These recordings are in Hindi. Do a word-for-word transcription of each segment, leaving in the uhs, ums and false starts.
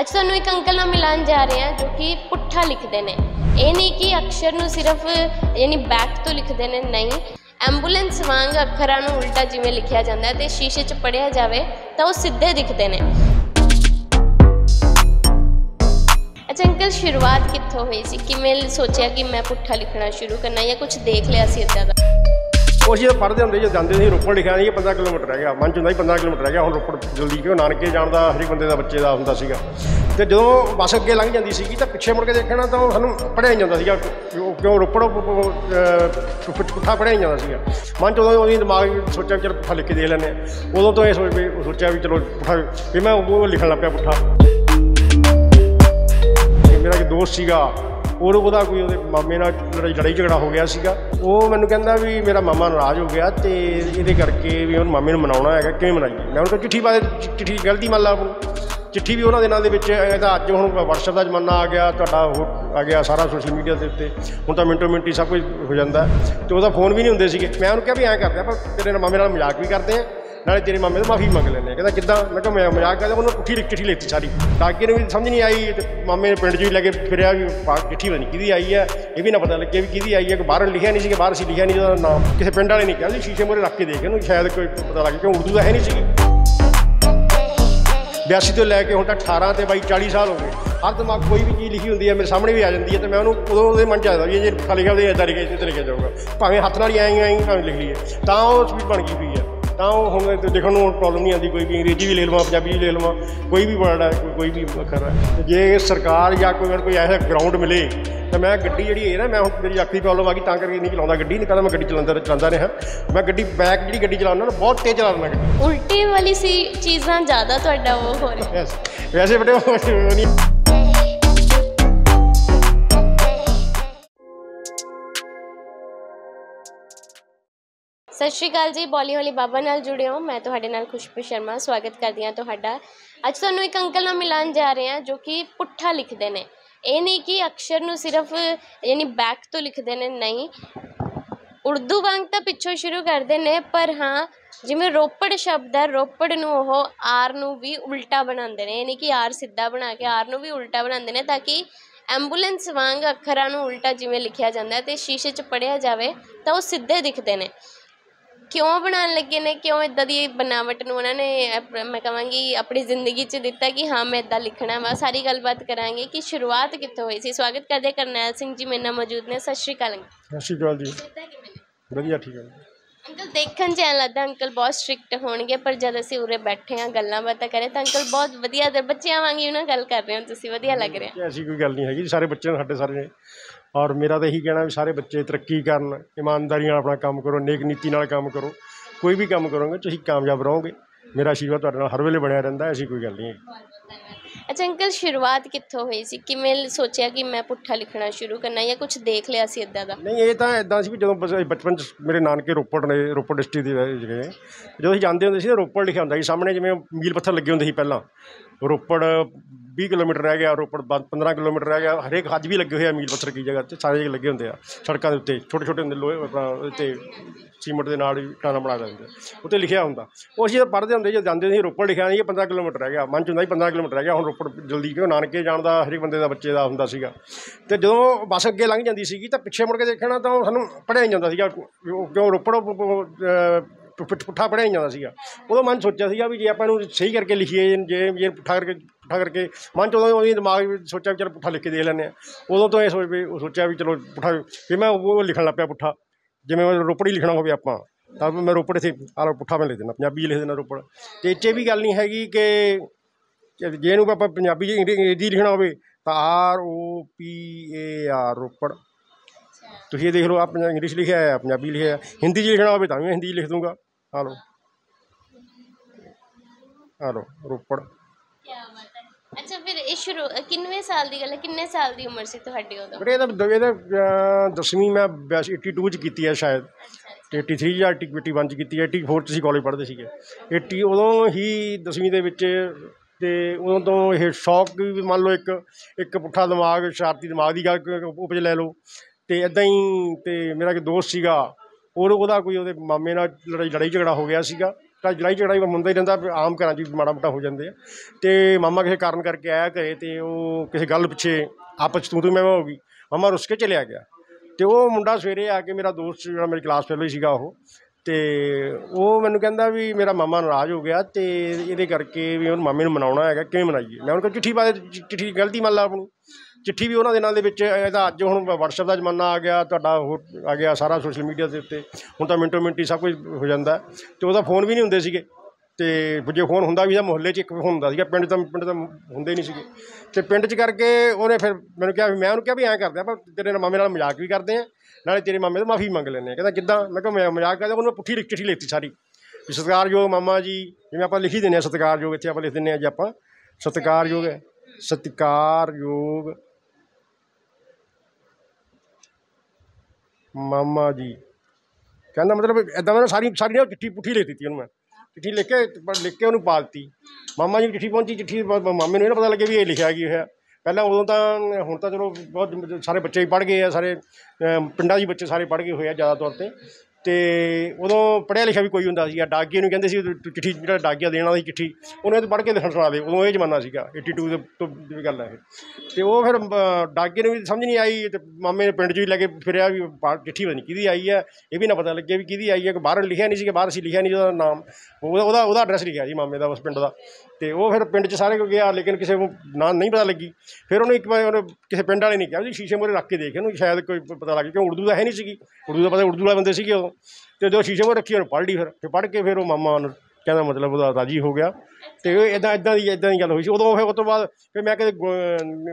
ਅੱਜ ਤੁਹਾਨੂੰ ਇੱਕ ਅੰਕਲ ਨਾਲ ਮਿਲਾਉਣ ਜਾ ਰਹੇ ਹਾਂ जो कि ਪੁੱਠਾ ਲਿਖਦੇ ਨੇ। ਇਹ ਨਹੀਂ कि अक्षर ਨੂੰ सिर्फ यानी बैक तो लिखते हैं, नहीं एंबूलेंस वांग अखरां ਨੂੰ उल्टा जिमें लिखा जाता है तो शीशे च पढ़िया जाए तो वह सीधे दिखते हैं। अच्छा अंकल, शुरुआत कितों हुई सी, किवें सोचा कि मैं पुट्ठा लिखना शुरू करना या कुछ देख लिया सी इदां दा? कोशिश तो पढ़ते होंगे जो जाते नहीं, रोपड़ लिखा नहीं पंद्रह किलोमीटर रह गया, मन चुना ही पंद्रह किलोमीटर रह गया हम रोपड़ जल्दी, क्यों नानके जाने का हरेक बंदे का बच्चे का होंदा सीगा। तो जो बस अगे लंघ जाती सी तो पिछे मुड़ के देखना तो सूँ पढ़िया नहीं जाता, क्यों रोपड़ पुट्ठा पढ़िया नहीं जाता। मन चलो उन्हीं दिमाग सोचा चलो पुट्ठा लिख के दे लें, उदों तो यह सोचा भी चलो पुट्ठा भी मैं वो लिखन लग पाया पुट्ठा। मेरा एक दोस्त सीगा और वह कोई वो मामे नाल लड़ाई झगड़ा हो गया सीगा, वो मैनू कहता भी मेरा मामा नाराज़ हो गया तो ये करके भी उन्हें मामे मनाना है कि मनाइए। मैं उन्होंने चिट्ठी पा चिट्ठी गलती मान ला, चिट्ठी भी उन्होंने दिनों अज हूँ वट्सएप का जमाना आ गया, तो हो आ गया सारा सोशल मीडिया के उत्ते, हूँ तो मिनटों मिनट ही सब कुछ हो जाता है। तो वह फोन भी नहीं होंगे। मैं उन्होंने भी ऐ करते पर तेरे मामे नाल मजाक भी करते हैं, नाले तेरे मामे तो माफ़ी मंग लेने, कहता किदा मैं मैं मजाक करता, उन्होंने पुट्ठी लिख चिट्ठी लेती सारी, ताकि भी समझ नहीं आई। मामे ने पिंड जी लैके फिर भी चिट्ठी बनी कि आई है, ये भी ना पता लगे भी कि आई है, बाहर लिखा नहीं कि बाहर असी लिखा नहीं उसका नाम, किसी पिंड वाले नहीं कहा शीशे मूहरे रख के देख के शायद कोई पता लगे, क्यों उर्दू तो है नहीं सी। बयासी तो लैके हूँ तक अठारह तो बाई चाली साल हो गए, हर दिमाग कोई भी चीज़ लिखी होंगी है मेरे सामने भी आ जाती है, तो मैं उन्होंने उदों मन चाहता भी जो पुट्ठा लिखा इदा लिखा लिखा जाऊगा, भावें हत्थ नाल आई आई भावें लिख लीए तो स्पीड बन गई हुई है। तो हम देखने में प्रॉब्लम नहीं आती, कोई भी अंग्रेजी भी ले लवां, पंजाबी भी ले लवां, कोई भी वर्ड है कोई कोई भी अखर है। जे सरकार या कोई कोई ऐसा ग्राउंड मिले तो मैं गड्डी जी है ना, मैं हम मेरी आखिरी प्रॉब्लम आ गई तां करके नहीं चलाता गड्डी, नहीं कहता मैं गड्डी चला चलाता रहा, मैं गड्डी बैक जी गड्डी चला बहुत तेज़ चला रहा, उल्टी वाली सी चीज़ा ज़्यादा तुहाडा वो हो रहा वैसे बड़े। सत श्री अकाल जी, बॉली हॉली बाबा नाल जुड़े हो, मैं तुहाडे नाल खुशबू शर्मा, स्वागत करदी हां तुहाडा। अज तुहानूं एक अंकल नाल मिलान जा रहे हैं जो कि पुट्ठा लिखदे ने। ये नहीं कि अक्षर नूं सिर्फ यानी बैक तो लिखदे ने, नहीं उर्दू वांग तां पिछों शुरू करदे ने, पर हाँ जिवें रोपड़ शब्द है, रोपड़ नूं ओह आर नूं भी उल्टा बनांदे ने, यानी कि आर सीधा बना के आर नूं भी उल्टा बनांदे ने, ताकि एंबूलेंस वांग अखरां नूं उल्टा जिवें लिखिया जांदा है ते शीशे च पढ़िया जावे तां ओह सीधे दिखदे ने। क्यों बना लगे ने, क्यों इदा दी बनावट नूं उन्होंने मैं कहांगी अपनी जिंदगी च दिता कि हाँ मैं इदा लिखना। मैं सारी गलबात करांगे कि शुरुआत कितों हुई सी। स्वागत करदे करनैल सिंह जी मेरे नाल मौजूद ने। सत श्री अकाल। सत श्री अकाल जी। वधिया ठीक है अंकल। देखण च ऐ लगदा अंकल बहुत स्ट्रिक्ट होणगे, पर जद असीं उरे बैठे हां गल्लां बातां करे तां अंकल बहुत वधिया ते बच्चियां वांगी उन्हां गल कर रहे हो तुसीं, वधिया लग रहा है। ऐसी कोई गल नहीं हैगी, सारे बच्चे साडे सारे और मेरा तो यही कहना भी सारे बच्चे तरक्की करन, ईमानदारी नाल अपना काम करो, नेक नीति नाल काम करो, कोई भी काम करोगे तो कामयाब रहोगे। मेरा आशीर्वाद तुहाडे नाल हर वेले बनिया रहिंदा, ऐसी कोई गल नहीं है। अच्छा अंकल, शुरुआत कितों हुई सी, किवें सोचा कि मैं पुट्ठा लिखना शुरू करना या कुछ देख लिया सी इदां दा? नहीं, ये तां इदां सी भी जदों बचपन च मेरे नानके रोपड़ ने, रोपड़ डिस्ट्रिक्ट दे जगह जदों असीं जांदे हुंदे सी रोपड़ लिखिया हुंदा सी सामने, जिवें मील पत्थर लगे हुंदे सी, पहलां रोपड़ बीस किलोमीटर रह गया, रोपड़ पंद्रह किलोमीटर रह गया, हरेक हज भी लगे हुए हैं मील पत्थर की जगह से, सारे लगे होंगे आ सड़कों के उत्ते, छोटे छोटे होंगे लोहे अपना सीमेंट के नाल टाना बना देंगे, उत्ते लिखा होंगे। वो असीं पढ़ते होंगे जो जाते नहीं, रोपड़ लिखा नहीं पंद्रह किलोमीटर रह गया, मन चुना ही पंद्रह किलोमीटर रह गया हम रोपड़ जल्दी, क्यों नानके जाने का हरेक बंदे का बच्चे का होंदा सीगा। तो जो बस अगे लंघ जाती सी तो पिछे मुड़ के देखना तो सूँ पढ़िया नहीं जाता सीगा, क्यों रोपड़ पुट्ठा पढ़िया नहीं जाता सीगा। उदों मन सोचा सीगा भी जे आपां नूं सही करके लिखीए, जे जे पुट्ठा करके पुट्ठा करके मन च उदों उहदी दिमाग सोचा भी चलो पुट्ठा लिख के दे लैंदे आं, उदों तो यह सोचा भी चलो पुट्ठा भी मैं वो लिखण लग पिया पुट्ठा, जिवें रोपड़ ही लिखना होवे आपां तां मैं रोपड़ इत्थे आलो पुट्ठा मैं लिख देना, पंजाबी लिख देना रोपड़। ते इह च भी गल नहीं हैगी कि जे नूं आपां पंजाबी च अंग्रेजी लिखना होवे तां R O P A R Ropar, तुसीं इह देख लओ आप इंग्लिश लिखिआ है पंजाबी लिखिआ, हिंदी च लिखना होवे तां भी मैं हिंदी च लिख दूंगा। Hello hello Ropar. अच्छा फिर ये शुरू किन्ने साल दी गल है, किन्ने साल दी उम्र सी तुहाडी उदों? बेटे इहदा दसवीं मैं बयासी बयासी च कीती है शायद, तिरासी या इक्यासी च कीती है, चौरासी च असीं कॉलेज पढ़दे सीगे, अस्सी उदों ही दसवीं दे विच। तो उदों तो यह शौक भी मान लो एक एक पुट्ठा दिमाग शरारती दिमाग की गल उपज लै लो, तो इदां ही ते मेरा एक दोस्त सीगा और वह कोई वो मामे नाल लड़ाई झगड़ा हो गया सीगा, लड़ाई झगड़ा भी होंदा ही रहिंदा, आम घरां च माड़ा मोटा हो जांदे आ। ते मामा किसी कारण करके आया घरे ते ओह किसी गल पिछे आपस तू तू मैं हो गई, मामा रुस के चलिया गया। तो वह मुंडा सवेरे आके मेरा दोस्त जो मेरी क्लास फेलो ही सीगा, तो वह मैनूं कहंदा भी मेरा मामा नाराज़ हो गया तो ये करके भी उन्हें मामे नूं मनाउणा हैगा, किवें मनाईए। मैं उन्हें चिट्ठी पा दे, चिट्ठी गलती मान ला अपनी चिट्ठी भी उन्होंने दिनों के अज हम वट्सएप का जमाना आ गया, तुहाडा हो आ गया सारा सोशल मीडिया के उत्ते, हुण तां मिंटो मिंट ही सब कुछ हो जाता है। तो वह फोन भी नहीं हुंदे सीगे, तो जो फोन होंगे भी मुहल्ले एक होंगे सीगा, पिंड तो पिंड तो होंगे नहीं सीगे। तो पिंड च करके उन्हें फिर मैंने कहा, मैं उन्होंने कहा भी ऐं करते हैं पर तेरे मामे नाल मजाक भी करते हैं, नाले तेरे मामे तो माफ़ी मंग लेने। कहता किदा? मैं कहा मैं मजाक करता। उन्होंने पुट्ठी लिख चिट्ठी लिखती सारी भी सत्कारयोग मामा जी, जिवें आपां लिखी दिंदे आ सत्कारयोग, इत्थे आपां लिख दिंदे आ जी आपां सत्कारयोग है सत्कारयोग मामा जी। कहना मतलब इदा मैंने सारी सारी चिट्ठी पुट्ठी लिख दी। उन्होंने चिट्ठी लिख के लिख के उन्होंने पा दी। मामा जी चिट्ठी पहुंची, चिट्ठी मामे ने पता लगे भी ये लिखा की होया। पहला उदों तो हुण तो चलो बहुत सारे बच्चे भी पढ़ गए, सारे पिंडा जी बच्चे सारे पढ़ गए हुए ज़्यादा तौर पर। तो उदों पढ़िया लिखा भी कोई हुंदा सीगा, डाकिए नूं कहंदे सी चिट्ठी, जिहड़ा डाकिया देण वाली चिट्ठी उन्हें तो पढ़ के लिखण सुणा दे। उदों ये जमाना सीगा, एटी टू तो दी गल है। तो वो फिर डाकिए नूं भी समझ नहीं आई, तो मामे ने पिंड च भी लैके फिरिया भी चिट्ठी पता नहीं किहदी आई है, ये भी ना पता लगे भी किहदी आई है। बाहर लिखिया नहीं सीगा, बाहर असीं लिखिया नहीं, उहदा नाम उहदा उहदा एड्रैस लिखिया जी मामे दा उस पिंड दा। तो वो फिर पिंड च सारे को गया, लेकिन किसी को ना नहीं पता लगी। फिर उन्हें एक बार किसी पिंड वाले ने कहा जी शीशे मूहरे रख के देख, इन्हूं शायद कोई पता लग, क्यों उर्दू है नहीं सीगी, उर्दू का पता उर्दू वाले बंदे सीगे। तो जो शीशे में रखी और पढ़ ली, फिर पढ़ के फिर वो मामा कहना मतलब वह राजी हो गया। तो इदा इदा की इदा की गल हुई। उदों फिर उस तो बाद फिर मैं कदे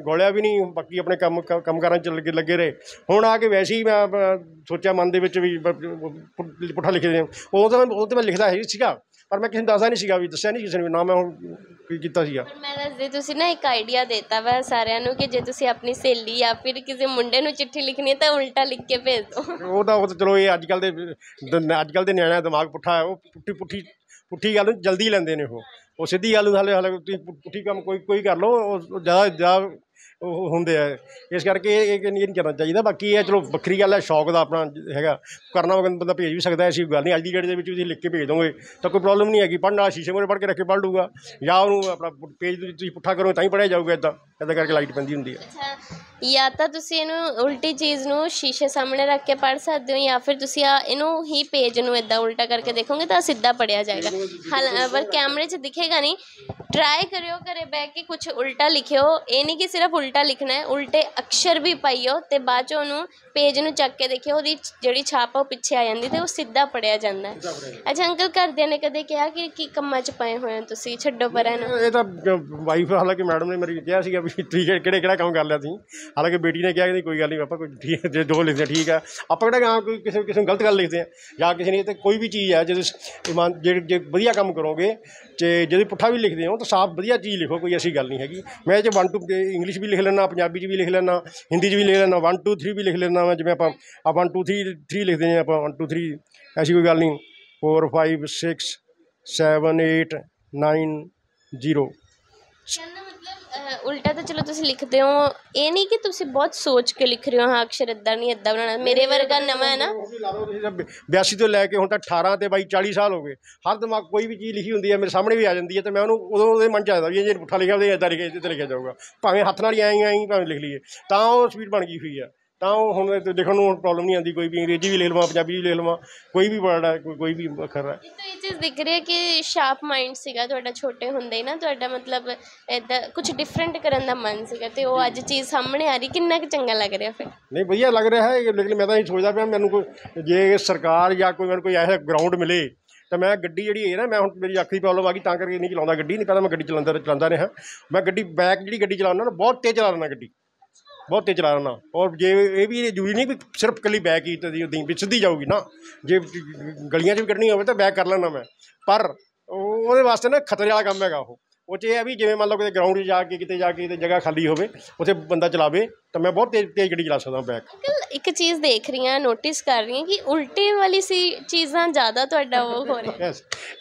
गोलिया भी नहीं, बाकी अपने काम कम कारां च लगे लगे रहे। हुण आके वैसे ही मैं सोचा मन दे विच भी पुट्ठा लिख दें। उदों तां उदों तां मैं लिखदा ही सीगा, पर मैं किसी दसदा नहीं सीगा, भी दस्सिया नहीं किसी ने ना मैं कीता सीगा। मैं दस दे, तुसीं ना एक आइडिया देता वा सारियां नूं कि जे तुसीं अपनी सहेली या फिर किसी मुंडे नूं चिट्ठी लिखनी तां उल्टा लिख के भेज दो। ओह तां ओह चलो ये अजकल दे अजकल दे न्याणियां दा दिमाग पुट्ठा है, ओह पुट्ठी पुट्ठी पुट्ठी गल जल्दी लैंदे ने। ओह ओह सीधी गल हाले हाले पुट्ठी कम कोई कोई कर लो, ओह ज़्यादा ज़्यादा होंदे आ। इस करके नहीं करना चाहिए। बाकी यह चलो बक्खरी गल है, शौक का अपना हैगा, करना बंदा भेज भी सकता है, ऐसी गल नहीं। अज की डेट के लिख के भेज दोगे तो कोई प्रॉब्लम नहीं हैगी। पढ़ना शीशे मूहरे पढ़ के रख के पढ़ लूगा, या उन्होंने अपना पेज पुट्ठा करो तां ही पढ़िया जाऊगा। इदा इदा करके लाइट पैंदी हुंदी है। या तो तुसीं इहनूं उल्टी चीज़ नूं शीशे सामने रख के पढ़ सकते हो, या फिर तुसीं इहनूं ही पेज नूं इदा उल्टा करके देखोगे तो सीधा पढ़िया जाएगा, हालां पर कैमरे च दिखेगा नहीं। ट्राई करियो घरे बह के कुछ उल्टा लिखियो, ये नहीं कि सिर्फ उल्टा लिखना है, उल्टे अक्षर भी पाइयो ते बाद चों नूं पेज नूं चक के देखियो, ओहदी जिहड़ी छाप आ पिछे आ जांदी ते ओह सीधा पढ़िया जांदा है। अच्छा अंकल, घरदियां ने कदे कहा कि की कम्मां च पए होए हो तुसीं, छड्डो परे ना? ये तां वाइफ हालांकि मैडम ने मेरी कहा सीगा भी ठीक किहड़े किहड़ा काम कर लिया तुसीं। हालांकि बेटी ने कहा कि कोई गल नहीं पापा, कुछ ठीक है जो जो लिखते हैं ठीक है। आप कोई किसी किसी गलत गल लिखते हैं या किसी ने, तो कोई भी चीज़ है जो ईमान जे जे वधिया काम करोगे, तो जो पुट्ठा भी लिखते हो तो साफ वधिया चीज़ लिखो, कोई ऐसी गल नहीं हैगी। मैं जो वन टू इंग्लिश भी लिख लेना, पंजाबी भी लिख लेना, हिंदी भी लिख लेना, वन टू थ्री भी लिख लेना। मैं जिवें आप वन टू थ्री थ्री लिखते हैं, आप वन टू थ्री, ऐसी कोई गल नहीं। Four five six seven eight nine zero उल्टा तो चलो तुम लिखते हो, ये नहीं कि तुम बहुत सोच के लिख रहे हो, हाँ अक्षर इदा नहीं इदा बनाना। मेरे वर्गा नवा है ना, बयासी तो लैके हूँ तक अठारह तो बई चाली साल हो गए, हर दिमाग कोई भी चीज़ लिखी होंगी है मेरे सामने भी आ जाती है। तो मैं उन्होंने मन चाहता भी जो पुट्ठा लिखा इदा लिखा इदा लिखा जाऊगा, भावें हथ नाल आई आई भावें लिख लीए, तो वह स्पीड बन गई हुई है। तो हम लिखने में प्रॉब्लम नहीं आती, कोई भी अंग्रेजी भी लिख लवां, पंजाबी भी लिख लवां, कोई भी वर्ड है, कोई कोई भी अखर है। तो ये चीज़ दिख रही है कि शार्प माइंड सीगा तुहाडा छोटे हुंदे ही ना, तुहाडा मतलब इदा कुछ डिफरेंट करन दा मन सीगा, ते ओह अज चीज़ सामने आ रही, कितना चंगा लग रहा फिर? नहीं बढ़िया लग रहा है, लेकिन मैं तो यही सोचता पाया मैनूं कोई जे सरकार या कोई मैनूं कोई ऐसा ग्राउंड मिले तो मैं गड्डी जी है ना, मैं हूँ मेरी अख की प्रॉब्लम आ गई तां करके नहीं चलाता गड्डी, नहीं पहले मैं गड्डी चलाता चलाता रहा। मैं गड्डी बैक जी गड्डी चला बहुत तेज़ चला रहा, गड्डी बहुत तेज चला रहा। और जे ये भी जरूरी नहीं भी सिर्फ कली बैक ही तो सीधी जाऊगी ना, जे गलियां भी कड्ढनी हो बैक कर लेना मैं, पर वो वास्ते ना खतरे वाला काम हैगा। वो ये है भी जिवें मान लो कि ग्राउंड जाके कितने जाके जगह खाली होवे उत्थे बंदा चलावे, तो मैं बहुत तेज तेज गड्डी चला सकता बैक। अंकल एक चीज़ देख रही हैं, नोटिस कर रही हैं कि उल्टे वाली सी चीज़ां ज़्यादा तुहाडा वो हो रहा है।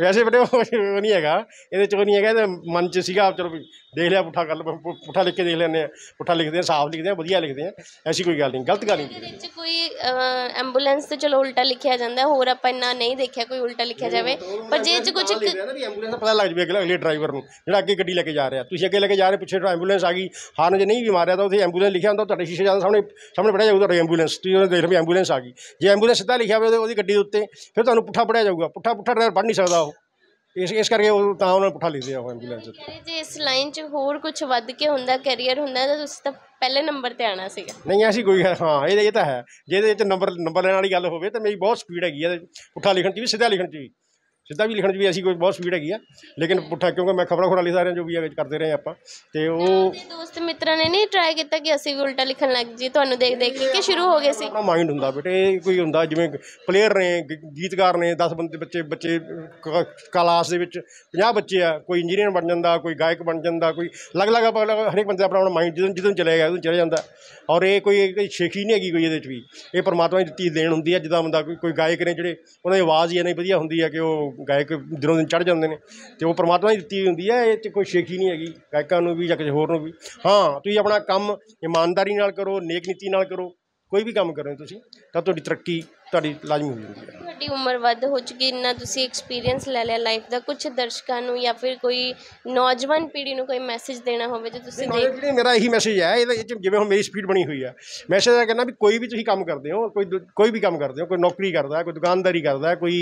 वैसे बड़े वो नहीं हैगा, इहदे चो नहीं हैगा, मन च सीगा चलो देख लिया पुट्ठा गल पुट्ठा लिख के देख लैंने पुट्ठा लिखते हैं साफ लिखते हैं वधिया लिखते हैं ऐसी कोई गल नहीं गलत गल नहीं। कोई एंबूलेंस तो चलो उल्टा लिखा जाता है होर आप इन्ना नहीं देखा कोई उल्टा लिखा जाए पर जे कुछ एंबूलेंस पता लग जाए अगले अगले ड्राइवर को जो अगे गड्डी लैके जा रहा तुम अगे लैके जा रहे पिछले एंबूलेंस आ गई हार जो नहीं भी मारिया तो उसे एंबूलेंस लिखा होता तो शीशे ज्यादा सामने सामने पढ़ाया जाएगा एंबूलेंस तुम देख लो एंबूलेंस आ गई जो एंबूलेंस सीधा लिखा हुआ वो गड्डी उत्ते फिर तुम्हें पुट्ठा पढ़ाया जाऊगा पुट्ठा पुट्ठा ड्राइवर पढ़ नहीं सकता वो इस इस करके उन्होंने पुट्ठा लिख दिया एंबूलेंस। जे इस लाइन च होर कुछ वध के हुंदा करियर हुंदा तो तुसीं तां पहले नंबर ते आना सीगा नहीं ऐसी कोई हाँ ये तो है जे नंबर नंबर लैण वाली गल होवे तो मेरी बहुत स्पीड हैगी है पुट्ठा लिखण च भी सीधा लिखण च भी सीधा भी लिखण च भी ऐसी कोई बहुत स्पीड हैगी है लेकिन पुट्ठा क्योंकि मैं खबरां खुरां लिखदा रहा जो भी है करते रहे आपां ते ओह दोस्त मित्रां ने नहीं ट्राई कीता कि असीं भी उल्टा लिखण लग जी तुहानूं देख देख के शुरू हो गए सी। माइंड हुंदा बेटे कोई हुंदा जिवें प्लेयर ने गीतकार ने दस बंदे बच्चे बच्चे क्लास दे विच पचास बच्चे आ कोई इंजीनियर बन जांदा कोई गायक बन जांदा कोई अलग अलग हर एक बंदे दा अपना अपना माइंड जिदों जिदों चले गया उदों चले जांदा और ये कोई शेखी नहीं हैगी कोई इहदे च भी ये परमात्मा दी दित्ती देन हुंदी है जिद्दां बंदा कोई गायक ने जिहड़े उन्हां दी आवाज़ ही इन्नी वधिया हुंदी है कि ओह गायक दिनों दिन चढ़ जाते हैं तो वह परमात्मा की दित्ती होंगी है ये कोई शेख ही नहीं हैगी गायकों को भी या किसी होर भी। हाँ तुम अपना काम ईमानदारी नाल करो नेक नीति नाल करो कोई भी काम करो तुम तो तुहाडी तरक्की तुहाडी लाजमी हो जाती है। तुहाडी उम्र वध हो चुकी इन्ना तुसीं एक्सपीरियंस लै लिया लाइफ का कुछ दर्शकों को या फिर कोई नौजवान पीढ़ी को कोई मैसेज देना होवे तो तुसीं दे मेरा यही मैसेज है जिवें हुण मेरी स्पीड बनी हुई है मैसेज मैं कहना भी कोई भी तुसीं काम करते हो कोई कोई भी काम करते हो कोई नौकरी करता है कोई दुकानदारी करता है कोई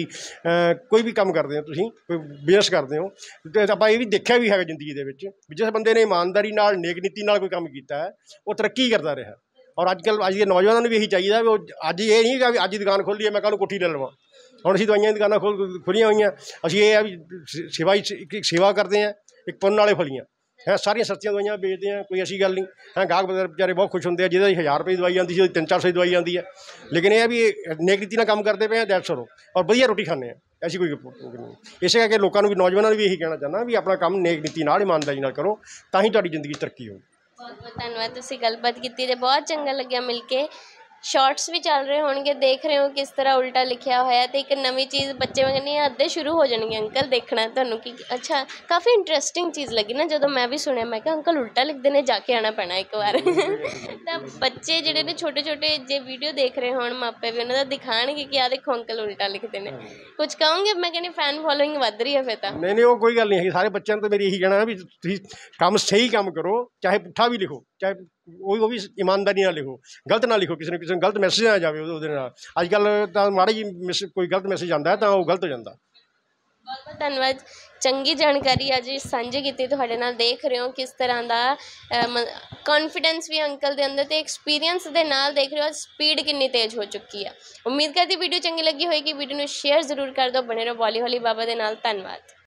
कोई भी काम करते हो तुसीं कोई बिजनेस करते हो तो आपां इह वी देखिआ भी है जिंदगी दे विच जिस बंदे ने ईमानदारी नाल नेक नीति नाल कोई काम कीता है वह तरक्की करता रहा और अजकल अज के नौजवानों ने भी यही चाहिए वो अज ये नहीं कि अज ही दुकान खोली है मैं कल कोठी ले लवां हम असीं दवाइयां दी दुकानां खोल खुलियां हुई असीं ये है भी सेवा एक सेवा करते हैं एक पुन्न वाले फलियां है सारिया सस्तियां दवाइयां बेचते हैं कोई ऐसी गल नहीं है गाहक बेचारे बहुत खुश होंगे जिदा हज़ार रुपये की दवाई आती है तीन चार सौ की दवाई आती है लेकिन यह है भी नेक रीति नाल काम करते पे हैं दैट्स ऑल और वधिया रोटी खाने ऐसी कोई नहीं। इस करके लोगों को भी नौजवानों को भी यही कहना चाहना भी अपना काम नेक नीति नाल ईमानदारी नाल करो तां ही तुहाडी जिंदगी तरक्की होगी। बहुत बहुत धन्यवाद तुसीं गलबात कीती ते बहुत चंगा लग्या मिलके शॉर्ट्स भी चल रहे होणगे देख रहे हो किस तरह उल्टा लिखिया होया ते एक नवीं चीज़ बच्चे वांगने अद्धे शुरू हो जाएगी अंकल देखना तुहानूं कि अच्छा काफ़ी इंटरस्टिंग चीज़ लगी ना जदों मैं भी सुनिया मैं कहा अंकल उल्टा लिखदे ने जाके आना पैना एक बार तां बच्चे जिहड़े ने छोटे छोटे जे वीडियो देख रहे होण मापे भी उन्हां दा दिखाणगे कि आ देखो अंकल उल्टा लिखदे ने कुछ कहोगे मैं कहनी फैन फॉलोइंग वध रही है फिर तां नहीं नहीं वो कोई गल नहीं है सारे बच्चों तो मेरी यही कहना है भी तुसीं काम सही काम करो चाहे पुट्ठा भी लिखो चाहे वो वो भी ईमानदारी ना लिखो गलत ना लिखो किसी ने किसी गलत मैसेज ना जाए अजकल तो माड़ा जी मिस कोई गलत मैसेज आता है तो वह गलत हो जाता। बहुत बहुत धन्यवाद चंगी जानकारी अज सांझी कीती तुहाडे नाल देख रहे हो किस तरह का कॉन्फिडेंस भी अंकल दे अंदर ते एक्सपीरियंस दे नाल देख रहे हो स्पीड कितनी तेज हो चुकी है। उम्मीद करती वीडियो चंगी लगी होगी वीडियो नूं शेयर जरूर कर दो बने रहो बॉली हॉली बाबा दे नाल धन्यवाद।